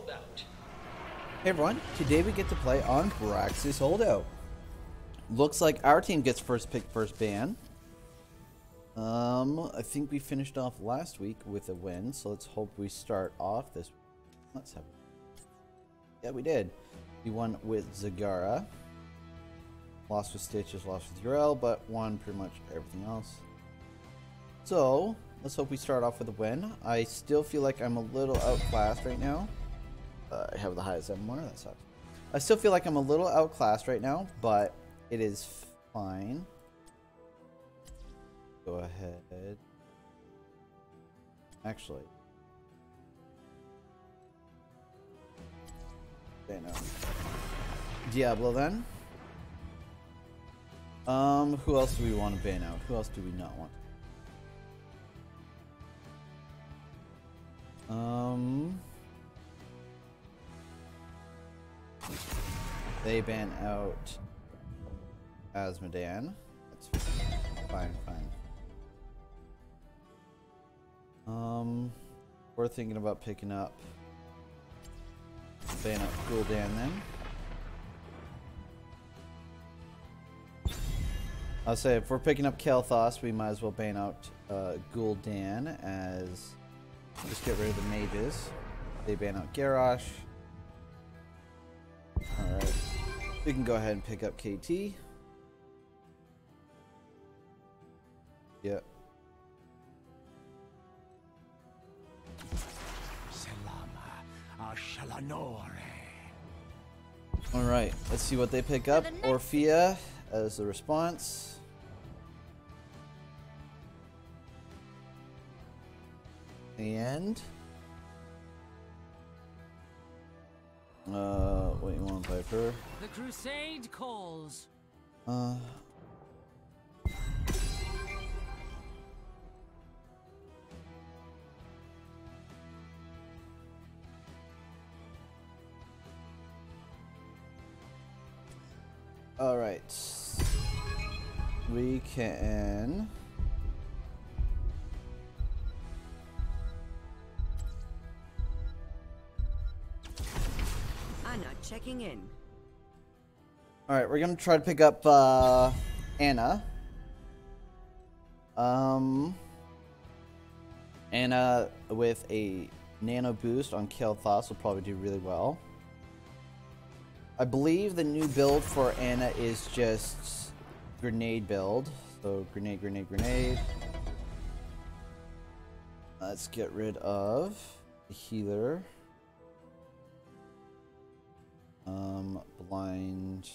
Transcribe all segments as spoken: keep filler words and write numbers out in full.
Holdout. Hey everyone, today we get to play on Braxis Holdout. Looks like our team gets first pick, first ban. Um, I think we finished off last week with a win, so let's hope we start off this. Let's have. Yeah, we did. We won with Zagara. Lost with Stitches, lost with Yrel, but won pretty much everything else. So, let's hope we start off with a win. I still feel like I'm a little outclassed right now. Uh, I have the highest M M R, that sucks. I still feel like I'm a little outclassed right now, but it is fine. Go ahead. Actually. Bano. Diablo then. Um, who else do we want to ban out? Who else do we not want? Um, they ban out Azmodan. That's fine, fine. Um, we're thinking about picking up ban out Gul'dan then. I'll say if we're picking up Kael'thas, we might as well ban out uh, Gul'dan as just get rid of the mages. They ban out Garrosh. All right, we can go ahead and pick up K T. Yep. All right, let's see what they pick up. Orphea as the response. And uh, what you want to play for? The crusade calls. Uh, all right, we can. Checking in. All right, we're gonna try to pick up uh, Ana. Um, Ana with a nano boost on Kael'thas will probably do really well. I believe the new build for Ana is just grenade build. So grenade, grenade, grenade. Let's get rid of the healer. Um, blind.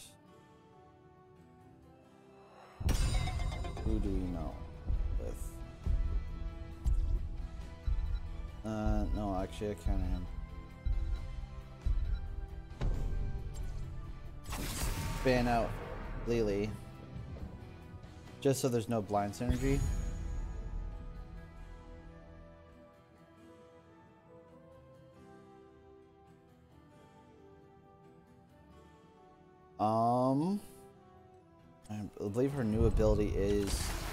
Who do we know with? Uh, no, actually, I can't him. Ban out Lily. Just so there's no blind synergy. Um, I believe her new ability is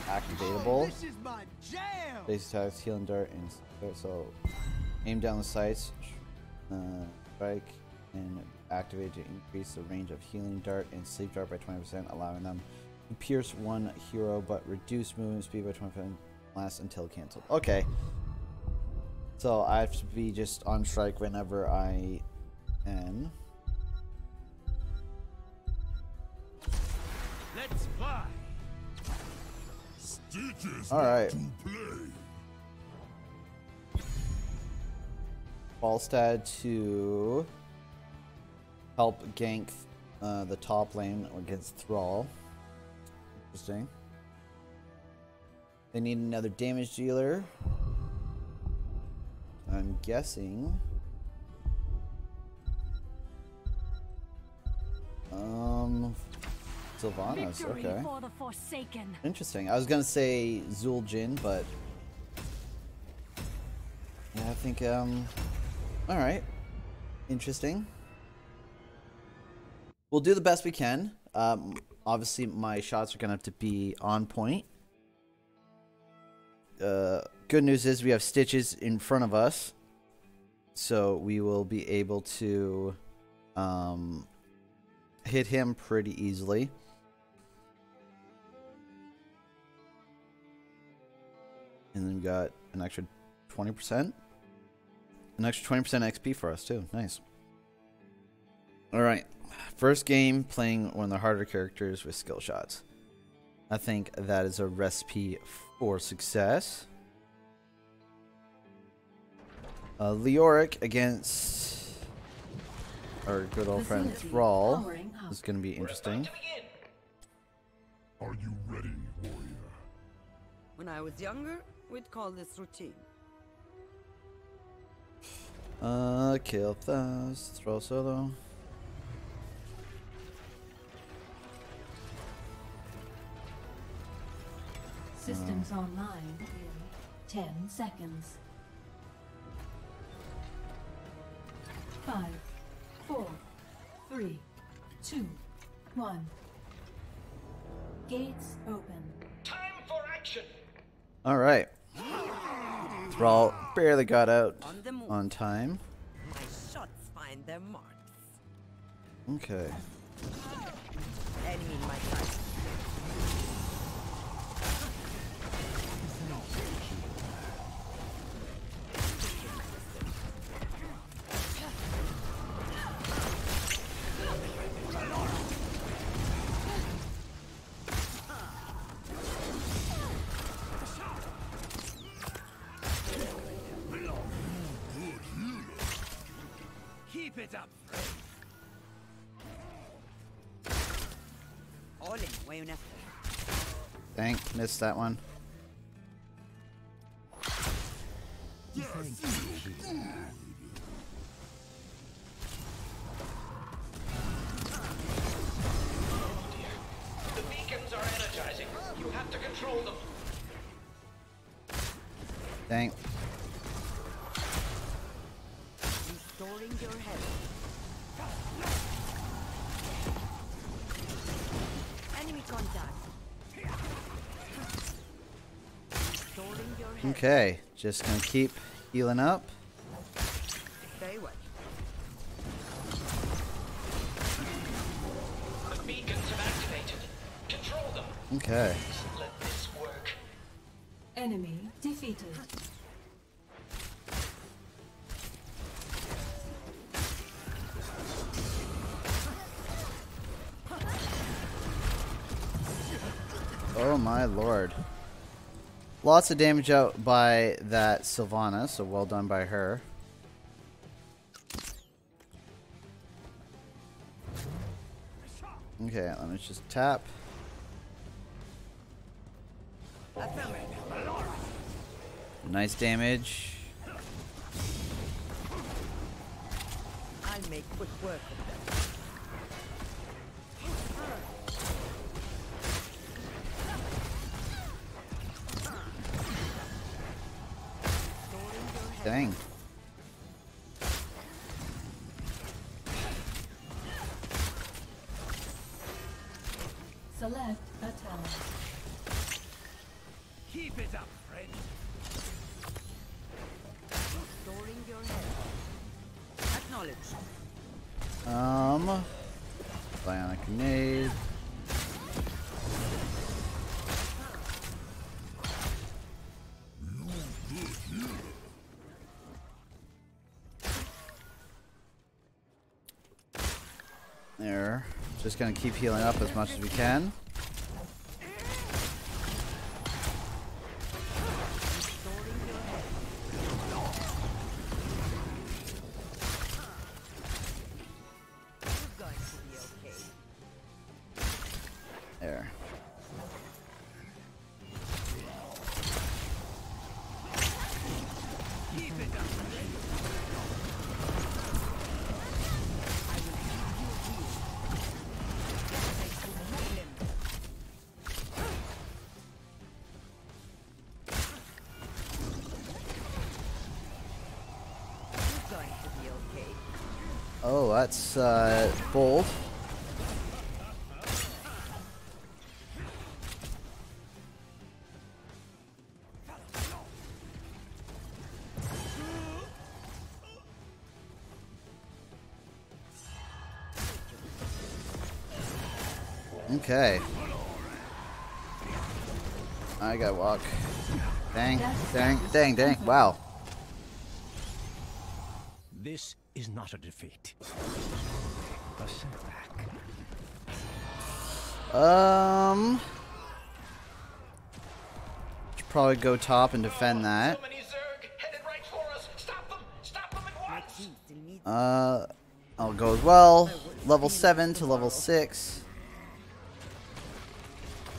activatable. This is my jam. Base attacks, healing dart, and so aim down the sights, uh, strike, and activate to increase the range of healing dart and sleep dart by twenty percent, allowing them to pierce one hero but reduce movement speed by twenty percent, lasts until canceled. Okay, so I have to be just on strike whenever I am. Let's fly. Stitches. All right. Falstad to help gank uh, the top lane against Thrall. Interesting. They need another damage dealer. I'm guessing. Um. Sylvanas, okay. Interesting. I was gonna say Zul'jin, but yeah, I think um, all right. Interesting. We'll do the best we can. Um, obviously, my shots are gonna have to be on point. Uh, good news is we have Stitches in front of us, so so we will be able to um, hit him pretty easily. And then we got an extra twenty percent. An extra twenty percent X P for us, too. Nice. Alright. First game, playing one of the harder characters with skill shots. I think that is a recipe for success. Uh, Leoric against our good old friend Thrall is going to be interesting. Are you ready, warrior? When I was younger, we'd call this routine. Uh, Kael'thas, Thrall solo. Systems uh. online in ten seconds. Five, four, three, two, one. Gates open. Time for action. All right. Thrall barely got out on, on time. My shots find their marks. Okay. Enemy in my sight. Dang, missed that one. Yes. The beacons are energizing. You have to control them. Dang. Restoring your head. Enemy contact. Okay, just gonna keep healing up. Very well. The beacons have activated. Control them. Okay. Let this work. Enemy defeated. Oh my lord. Lots of damage out by that Sylvanas, so well done by her. Okay, let me just tap. Nice damage. I make quick work of that. Dang. Select a tower. Keep it up, friend. Restoring your head. Acknowledge. Um bionic grenade. There. Just gonna keep healing up as much as we can. There. Oh, that's uh, bold. Okay. I gotta walk. Dang, dang, dang, dang. Wow. This is not a defeat. A setback. Um. Should probably go top and defend that. Uh, I'll go as well. Level seven to level six.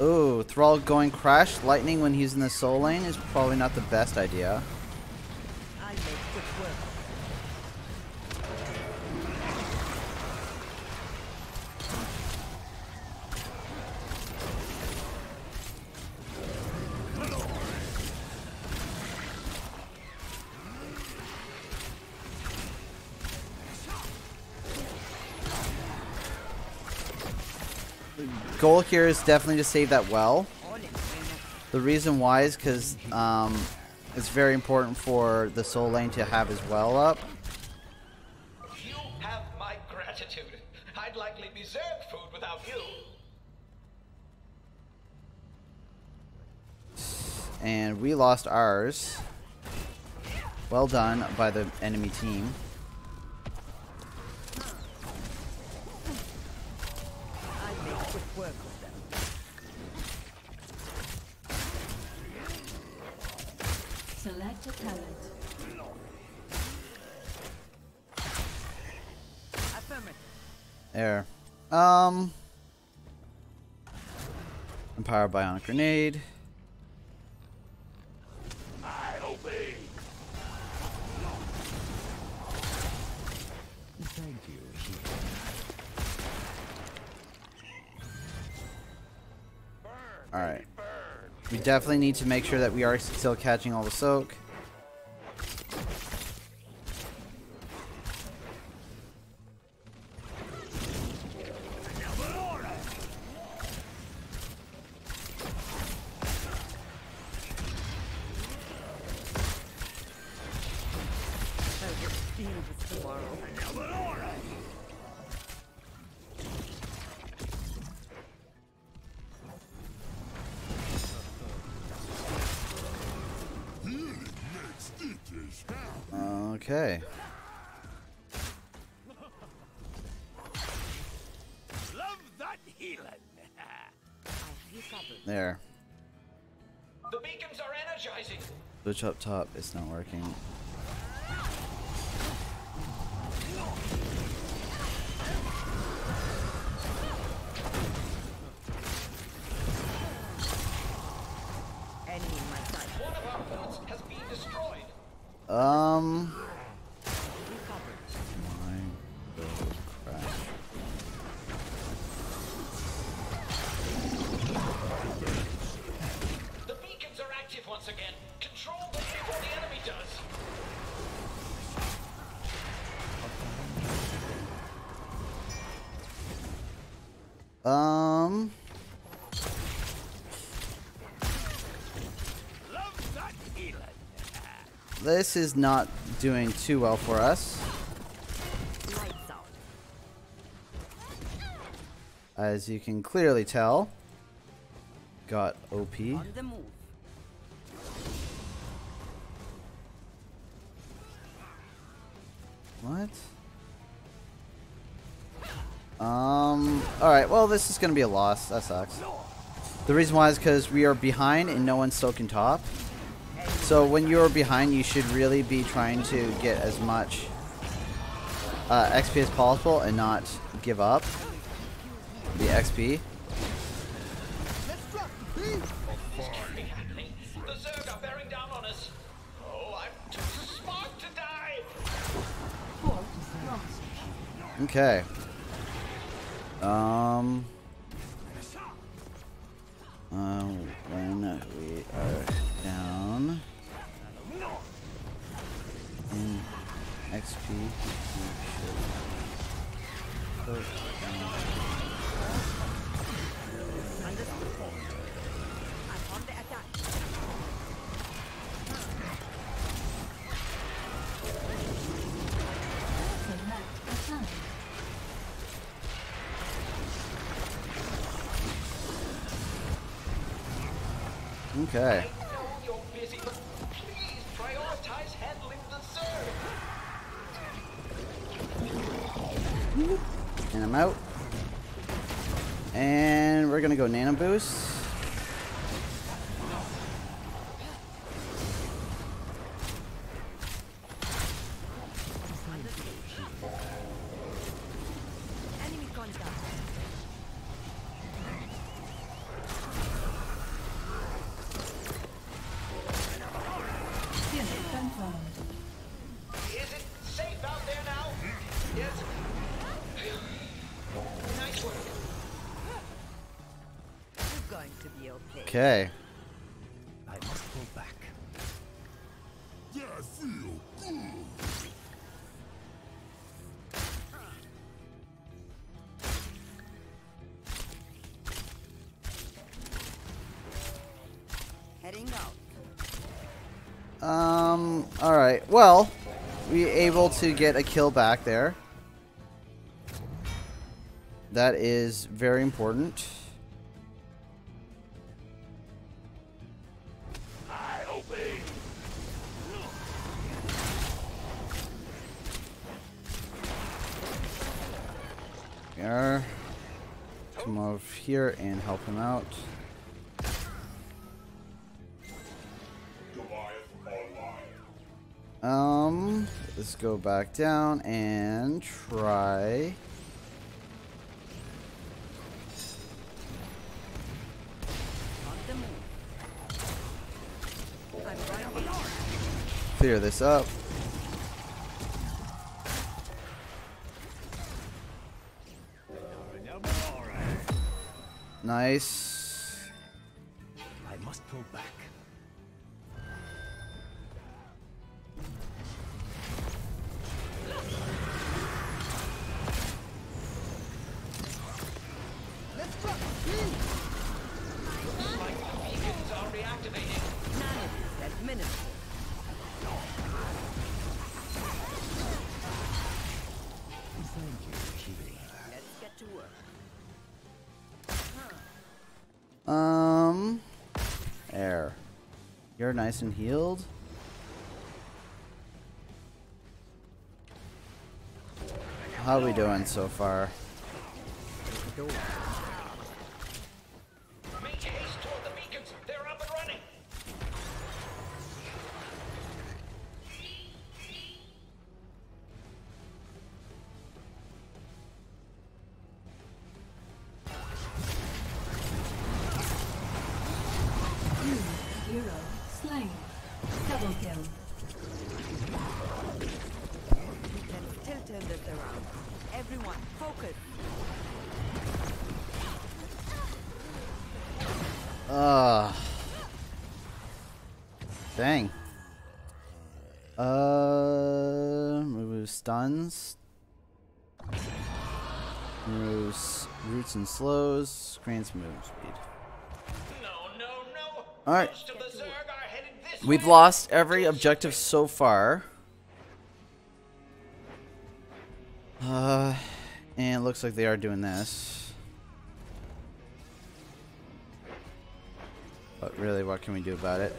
Ooh, Thrall going Crash Lightning when he's in the soul lane is probably not the best idea. Goal here is definitely to save that well. The reason why is because um, it's very important for the soul lane to have his well up. You have my gratitude. I'd likely be Zerg food without you. And we lost ours. Well done by the enemy team. Select a talent. There. Um. Empower Bionic Grenade. I obey. Thank you. All right. We definitely need to make sure that we are still catching all the soak. Okay. Love that healing. There. The beacons are energizing. Switch up top, it's not working. One of our forts has been destroyed. Um Um. This is not doing too well for us. As you can clearly tell, got O P. What? Um, alright, well this is gonna be a loss. That sucks. The reason why is because we are behind and no one's soaking top. So when you're behind you should really be trying to get as much uh, X P as possible and not give up the X P. Okay. Um, uh, when we are down in X P, we should put down. Okay. And I'm out. And we're gonna go nano boost. Okay. I must pull back. Yeah, I feel good. Heading out. Um. All right. Well, we were able to get a kill back there. That is very important. Come over here and help him out. Um, let's go back down and try. Clear this up. Nice. I must pull back. Let's go. My beacons are reactivated. None of this at minute. Thank you, Kiwi. Let's get to work. Um, there. You're nice and healed. How are we doing so far? Make haste toward the beacons. They're up and running. Ah, uh, dang. Uh, remove stuns, remove roots and slows, grants movement speed. No, no, no. All right, we've lost every objective so far. Uh, and it looks like they are doing this. But really, what can we do about it?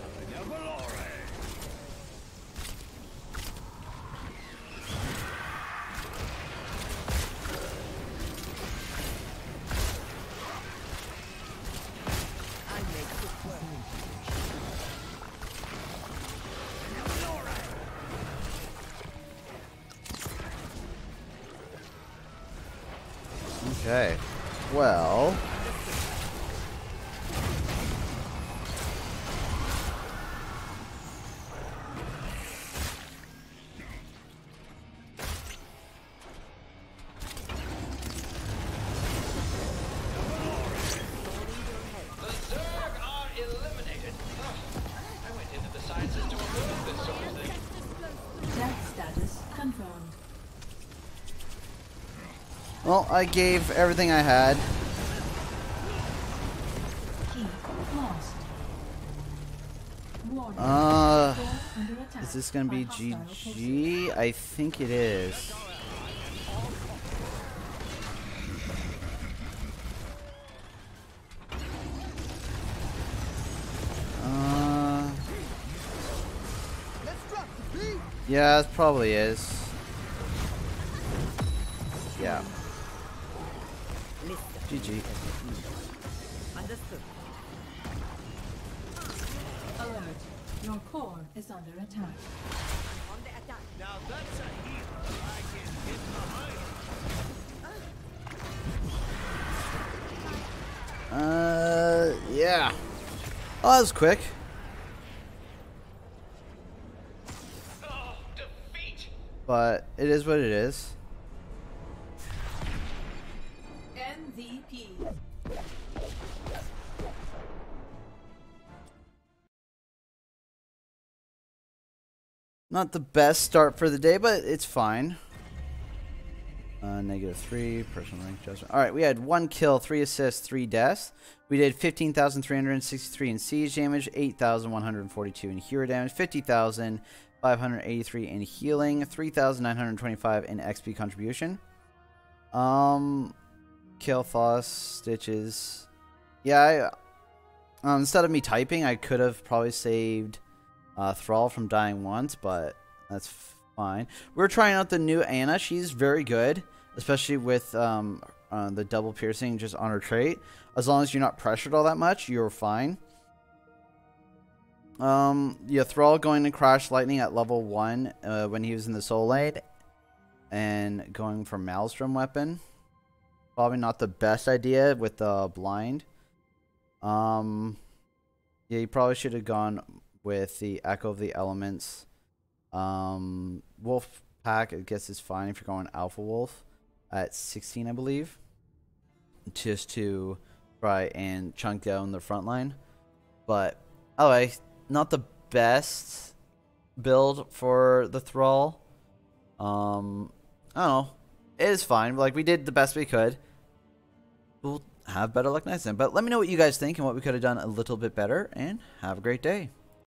Okay, well... Well, I gave everything I had. Uh, is this gonna be G G? I think it is. Um, Yeah, it probably is. Yeah. G G. Understood. Alert. Your core is under attack. On the attack. Now that's a hero I can hit behind. Uh, yeah. Oh, that was quick. Oh, defeat. But it is what it is. M V P. Not the best start for the day, but it's fine. Uh, negative three, personal rank adjustment. All right, we had one kill, three assists, three deaths. We did fifteen thousand three hundred sixty-three in siege damage, eight thousand one hundred forty-two in hero damage, fifty thousand five hundred eighty-three in healing, three thousand nine hundred twenty-five in X P contribution. Um, Kael'thas, Stitches. Yeah, I, um, instead of me typing, I could have probably saved uh, Thrall from dying once, but that's fine. We're trying out the new Ana. She's very good, especially with um, uh, the double piercing just on her trait. As long as you're not pressured all that much, you're fine. Um, yeah, Thrall going to Crash Lightning at level one uh, when he was in the Soul Lane, and going for Maelstrom weapon. Probably not the best idea with the uh, blind. Um, yeah, you probably should have gone with the Echo of the Elements. Um, Wolf Pack, I guess, is fine if you're going Alpha Wolf at sixteen, I believe, just to try and chunk down the front line. But oh, I not the best build for the Thrall. Um, I don't know. It is fine. Like, we did the best we could. We'll have better luck next time. But let me know what you guys think and what we could have done a little bit better. And have a great day.